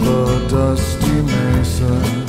the dusty mesa.